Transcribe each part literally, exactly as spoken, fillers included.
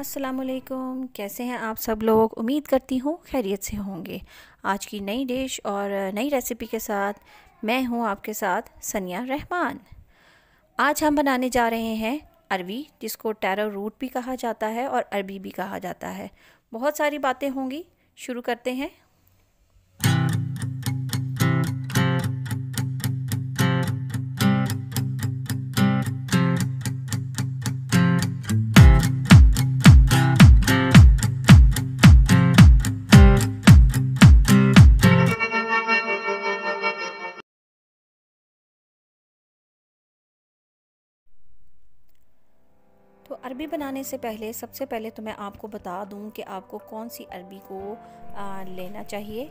अस्सलामुअलैकुम, कैसे हैं आप सब लोग। उम्मीद करती हूँ खैरियत से होंगे। आज की नई डिश और नई रेसिपी के साथ मैं हूँ आपके साथ सनिया रहमान। आज हम बनाने जा रहे हैं अरवी, जिसको टैरो रूट भी कहा जाता है और अरबी भी कहा जाता है। बहुत सारी बातें होंगी, शुरू करते हैं। तो अरबी बनाने से पहले सबसे पहले तो मैं आपको बता दूं कि आपको कौन सी अरबी को आ, लेना चाहिए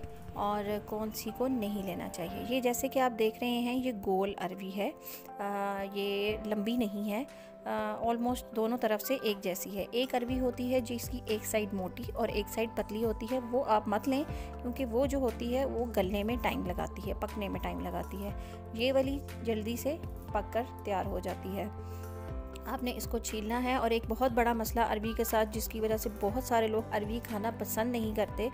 और कौन सी को नहीं लेना चाहिए। ये जैसे कि आप देख रहे हैं, ये गोल अरबी है, आ, ये लंबी नहीं है, ऑलमोस्ट दोनों तरफ से एक जैसी है। एक अरबी होती है जिसकी एक साइड मोटी और एक साइड पतली होती है, वो आप मत लें क्योंकि वो जो होती है वो गलने में टाइम लगाती है, पकने में टाइम लगाती है। ये वाली जल्दी से पक कर तैयार हो जाती है। आपने इसको छीलना है। और एक बहुत बड़ा मसला अरबी के साथ, जिसकी वजह से बहुत सारे लोग अरबी खाना पसंद नहीं करते,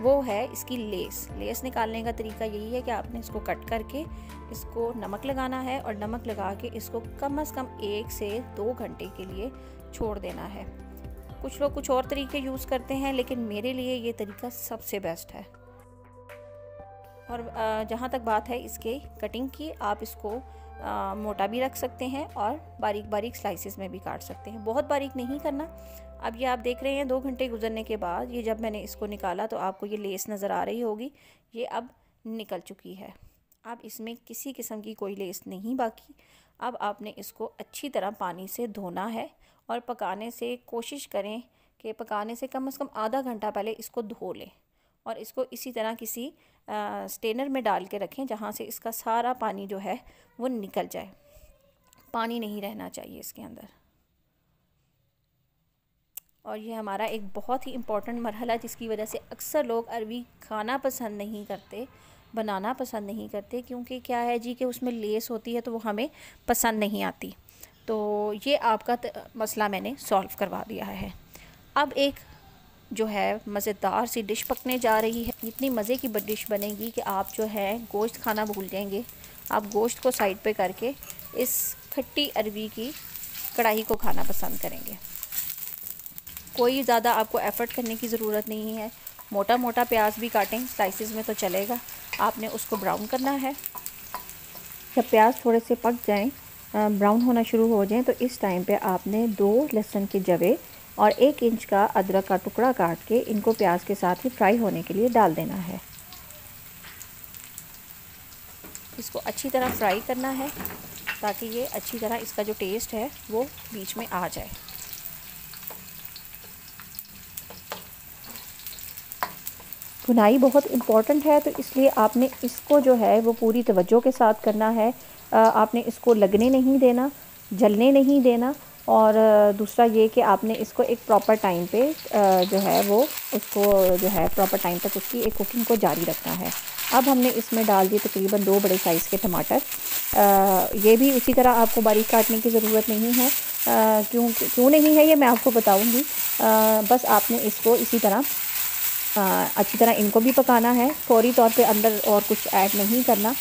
वो है इसकी लेस। लेस निकालने का तरीका यही है कि आपने इसको कट करके इसको नमक लगाना है और नमक लगा के इसको कम से कम एक से दो घंटे के लिए छोड़ देना है। कुछ लोग कुछ और तरीके यूज़ करते हैं, लेकिन मेरे लिए ये तरीका सबसे बेस्ट है। और जहाँ तक बात है इसके कटिंग की, आप इसको आ, मोटा भी रख सकते हैं और बारीक बारीक स्लाइसेस में भी काट सकते हैं, बहुत बारीक नहीं करना। अब ये आप देख रहे हैं, दो घंटे गुजरने के बाद ये जब मैंने इसको निकाला तो आपको ये लेस नज़र आ रही होगी, ये अब निकल चुकी है। अब इसमें किसी किस्म की कोई लेस नहीं बाकी। अब आपने इसको अच्छी तरह पानी से धोना है और पकाने से कोशिश करें कि पकाने से कम अज़ कम आधा घंटा पहले इसको धो लें और इसको इसी तरह किसी आ, स्टेनर में डाल के रखें जहाँ से इसका सारा पानी जो है वो निकल जाए। पानी नहीं रहना चाहिए इसके अंदर। और ये हमारा एक बहुत ही इम्पॉर्टेंट मरहला, जिसकी वजह से अक्सर लोग अरबी खाना पसंद नहीं करते, बनाना पसंद नहीं करते, क्योंकि क्या है जी कि उसमें लेस होती है तो वो हमें पसंद नहीं आती। तो ये आपका मसला मैंने सॉल्व करवा दिया है। अब एक जो है मज़ेदार सी डिश पकने जा रही है। इतनी मज़े की डिश बनेगी कि आप जो है गोश्त खाना भूल जाएंगे। आप गोश्त को साइड पे करके इस खट्टी अरबी की कढ़ाई को खाना पसंद करेंगे। कोई ज़्यादा आपको एफ़र्ट करने की ज़रूरत नहीं है। मोटा मोटा प्याज भी काटें स्लाइसेस में तो चलेगा। आपने उसको ब्राउन करना है। जब प्याज थोड़े से पक जाएँ, ब्राउन होना शुरू हो जाएँ, तो इस टाइम पर आपने दो लहसुन के जवे और एक इंच का अदरक का टुकड़ा काट के इनको प्याज के साथ ही फ्राई होने के लिए डाल देना है। इसको अच्छी तरह फ्राई करना है ताकि ये अच्छी तरह इसका जो टेस्ट है वो बीच में आ जाए। भुनाई बहुत इम्पॉर्टेंट है, तो इसलिए आपने इसको जो है वो पूरी तवज्जो के साथ करना है। आपने इसको लगने नहीं देना, जलने नहीं देना। और दूसरा ये कि आपने इसको एक प्रॉपर टाइम पे जो है वो उसको जो है प्रॉपर टाइम तक उसकी एक कुकिंग को जारी रखना है। अब हमने इसमें डाल दिए तकरीबन दो बड़े साइज़ के टमाटर। ये भी उसी तरह आपको बारीक काटने की ज़रूरत नहीं है। क्यों क्यों नहीं है ये मैं आपको बताऊंगी। बस आपने इसको इसी तरह अच्छी तरह इनको भी पकाना है। फौरी तौर पर अंदर और कुछ ऐड नहीं करना।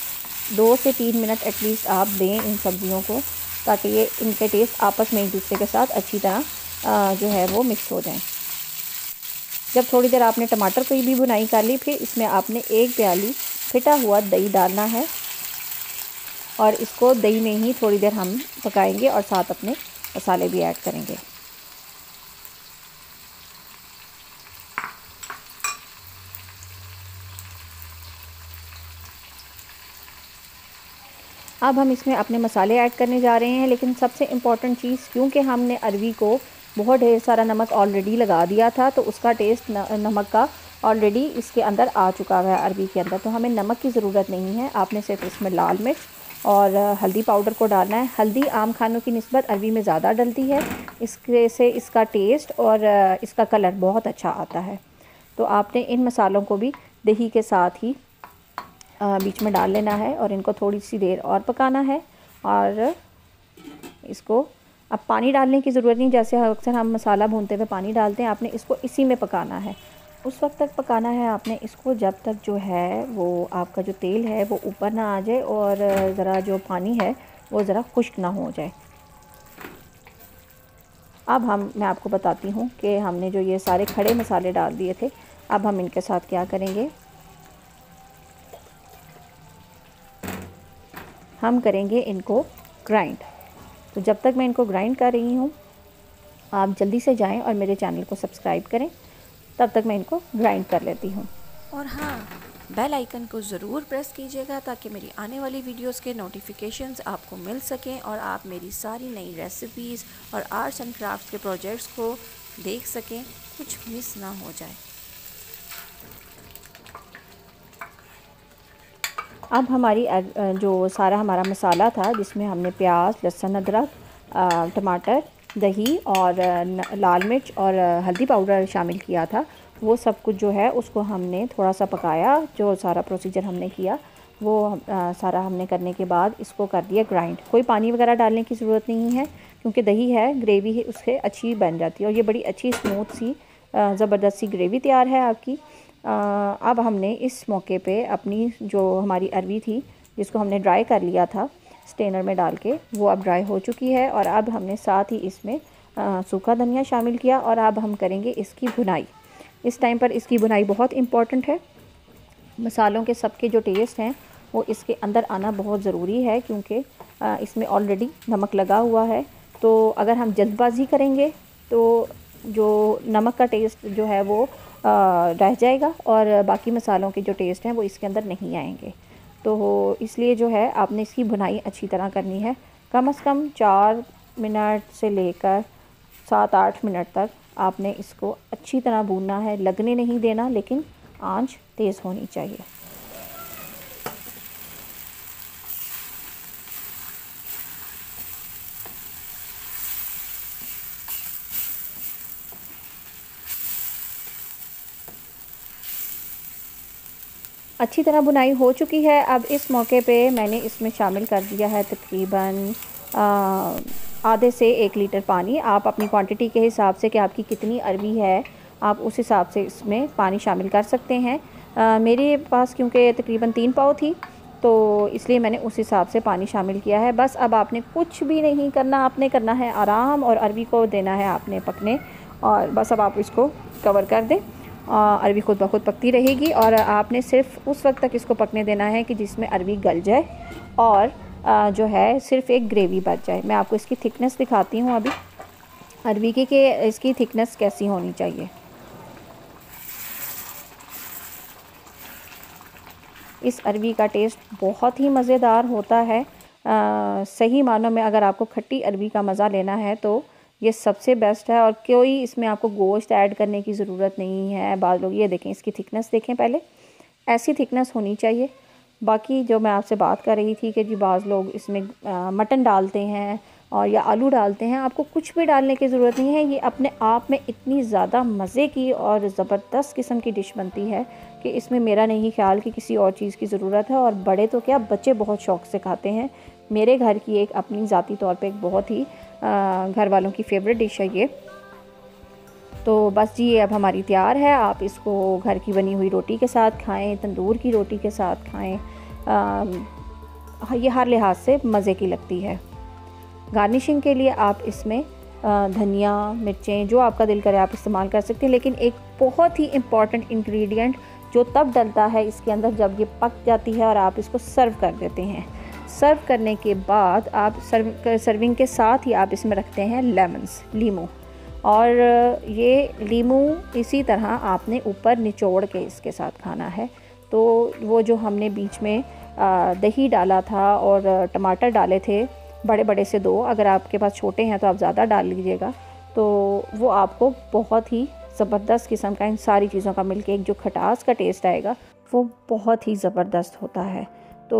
दो से तीन मिनट एटलीस्ट आप दें इन सब्ज़ियों को, ताकि ये इनके टेस्ट आपस में एक दूसरे के साथ अच्छी तरह जो है वो मिक्स हो जाएं। जब थोड़ी देर आपने टमाटर की भी भुनाई कर ली, फिर इसमें आपने एक प्याली फिटा हुआ दही डालना है और इसको दही में ही थोड़ी देर हम पकाएंगे और साथ अपने मसाले भी ऐड करेंगे। अब हम इसमें अपने मसाले ऐड करने जा रहे हैं, लेकिन सबसे इम्पॉर्टेंट चीज़, क्योंकि हमने अरवी को बहुत ढेर सारा नमक ऑलरेडी लगा दिया था, तो उसका टेस्ट नमक का ऑलरेडी इसके अंदर आ चुका है अरवी के अंदर, तो हमें नमक की ज़रूरत नहीं है। आपने सिर्फ इसमें लाल मिर्च और हल्दी पाउडर को डालना है। हल्दी आम खानों की निस्बत अरवी में ज़्यादा डलती है, इसके से इसका टेस्ट और इसका कलर बहुत अच्छा आता है। तो आपने इन मसालों को भी दही के साथ ही बीच में डाल लेना है और इनको थोड़ी सी देर और पकाना है और इसको अब पानी डालने की ज़रूरत नहीं, जैसे अक्सर हम मसाला भूनते हुए पानी डालते हैं। आपने इसको इसी में पकाना है, उस वक्त तक पकाना है आपने इसको जब तक जो है वो आपका जो तेल है वो ऊपर ना आ जाए और ज़रा जो पानी है वो ज़रा खुश्क ना हो जाए। अब हम मैं आपको बताती हूँ कि हमने जो ये सारे खड़े मसाले डाल दिए थे, अब हम इनके साथ क्या करेंगे। हम करेंगे इनको ग्राइंड। तो जब तक मैं इनको ग्राइंड कर रही हूँ, आप जल्दी से जाएं और मेरे चैनल को सब्सक्राइब करें, तब तक मैं इनको ग्राइंड कर लेती हूँ। और हाँ, बेल आइकन को ज़रूर प्रेस कीजिएगा ताकि मेरी आने वाली वीडियोस के नोटिफिकेशंस आपको मिल सकें और आप मेरी सारी नई रेसिपीज़ और आर्ट्स एंड क्राफ्ट्स के प्रोजेक्ट्स को देख सकें, कुछ मिस ना हो जाए। अब हमारी जो सारा हमारा मसाला था जिसमें हमने प्याज, लहसुन, अदरक, टमाटर, दही और लाल मिर्च और हल्दी पाउडर शामिल किया था, वो सब कुछ जो है उसको हमने थोड़ा सा पकाया। जो सारा प्रोसीजर हमने किया वो आ, सारा हमने करने के बाद इसको कर दिया ग्राइंड। कोई पानी वगैरह डालने की ज़रूरत नहीं है क्योंकि दही है, ग्रेवी है, उससे अच्छी बन जाती है और ये बड़ी अच्छी स्मूथ सी ज़बरदस्त सी ग्रेवी तैयार है आपकी। आ, अब हमने इस मौके पे अपनी जो हमारी अरवी थी जिसको हमने ड्राई कर लिया था स्टेनर में डाल के, वो अब ड्राई हो चुकी है और अब हमने साथ ही इसमें आ, सूखा धनिया शामिल किया और अब हम करेंगे इसकी भुनाई। इस टाइम पर इसकी भुनाई बहुत इम्पॉर्टेंट है। मसालों के सबके जो टेस्ट हैं वो इसके अंदर आना बहुत ज़रूरी है क्योंकि आ, इसमें ऑलरेडी नमक लगा हुआ है, तो अगर हम जल्दबाजी करेंगे तो जो नमक का टेस्ट जो है वो आ, रह जाएगा और बाकी मसालों के जो टेस्ट हैं वो इसके अंदर नहीं आएंगे। तो इसलिए जो है आपने इसकी भुनाई अच्छी तरह करनी है। कम से कम चार मिनट से लेकर सात आठ मिनट तक आपने इसको अच्छी तरह भूनना है, लगने नहीं देना, लेकिन आंच तेज़ होनी चाहिए। अच्छी तरह भुनाई हो चुकी है। अब इस मौके पे मैंने इसमें शामिल कर दिया है तकरीबन आधे से एक लीटर पानी। आप अपनी क्वांटिटी के हिसाब से कि आपकी कितनी अरवी है आप उस हिसाब से इसमें पानी शामिल कर सकते हैं। आ, मेरे पास क्योंकि तकरीबन तीन पाव थी तो इसलिए मैंने उस हिसाब से पानी शामिल किया है। बस अब आपने कुछ भी नहीं करना, आपने करना है आराम और अरवी को देना है आपने पकने, और बस अब आप इसको कवर कर दें। अरवी खुद ब खुद पकती रहेगी और आपने सिर्फ उस वक्त तक इसको पकने देना है कि जिसमें अरवी गल जाए और आ, जो है सिर्फ एक ग्रेवी बच जाए। मैं आपको इसकी थिकनेस दिखाती हूँ अभी अरवी की कि इसकी थिकनेस कैसी होनी चाहिए। इस अरवी का टेस्ट बहुत ही मज़ेदार होता है। आ, सही मानों में अगर आपको खट्टी अरवी का मज़ा लेना है तो ये सबसे बेस्ट है और कोई इसमें आपको गोश्त ऐड करने की ज़रूरत नहीं है। बाद लोग ये देखें, इसकी थिकनेस देखें, पहले ऐसी थिकनेस होनी चाहिए। बाकी जो मैं आपसे बात कर रही थी कि जी बाज़ लोग इसमें आ, मटन डालते हैं और या आलू डालते हैं, आपको कुछ भी डालने की ज़रूरत नहीं है। ये अपने आप में इतनी ज़्यादा मज़े की और ज़बरदस्त किस्म की डिश बनती है कि इसमें मेरा नहीं ख्याल कि किसी और चीज़ की ज़रूरत है। और बड़े तो क्या, बच्चे बहुत शौक़ से खाते हैं। मेरे घर की एक अपनी ज़ाती तौर पे एक बहुत ही घर वालों की फेवरेट डिश है ये। तो बस जी, ये अब हमारी तैयार है। आप इसको घर की बनी हुई रोटी के साथ खाएं, तंदूर की रोटी के साथ खाएं। आ, ये हर लिहाज से मज़े की लगती है। गार्निशिंग के लिए आप इसमें धनिया, मिर्चें, जो आपका दिल करे आप इस्तेमाल कर सकते हैं। लेकिन एक बहुत ही इम्पॉर्टेंट इंग्रेडिएंट जो तब डलता है इसके अंदर जब ये पक जाती है और आप इसको सर्व कर देते हैं। सर्व करने के बाद आप सर्व कर, सर्विंग के साथ ही आप इसमें रखते हैं लेमन्स, लीमू, और ये लीमू इसी तरह आपने ऊपर निचोड़ के इसके साथ खाना है। तो वो जो हमने बीच में दही डाला था और टमाटर डाले थे बड़े बड़े से दो, अगर आपके पास छोटे हैं तो आप ज़्यादा डाल लीजिएगा, तो वो आपको बहुत ही ज़बरदस्त किस्म का इन सारी चीज़ों का मिलके एक जो खटास का टेस्ट आएगा वो बहुत ही ज़बरदस्त होता है। तो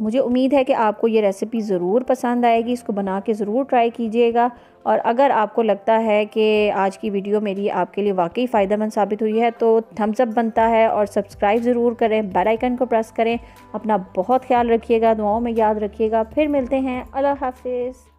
मुझे उम्मीद है कि आपको ये रेसिपी ज़रूर पसंद आएगी। इसको बना के ज़रूर ट्राई कीजिएगा और अगर आपको लगता है कि आज की वीडियो मेरी आपके लिए वाकई फ़ायदेमंद साबित हुई है तो थम्स अप बनता है और सब्सक्राइब ज़रूर करें, बेल आइकन को प्रेस करें। अपना बहुत ख्याल रखिएगा, दुआओं में याद रखिएगा। फिर मिलते हैं, अल्लाह हाफ़िज़।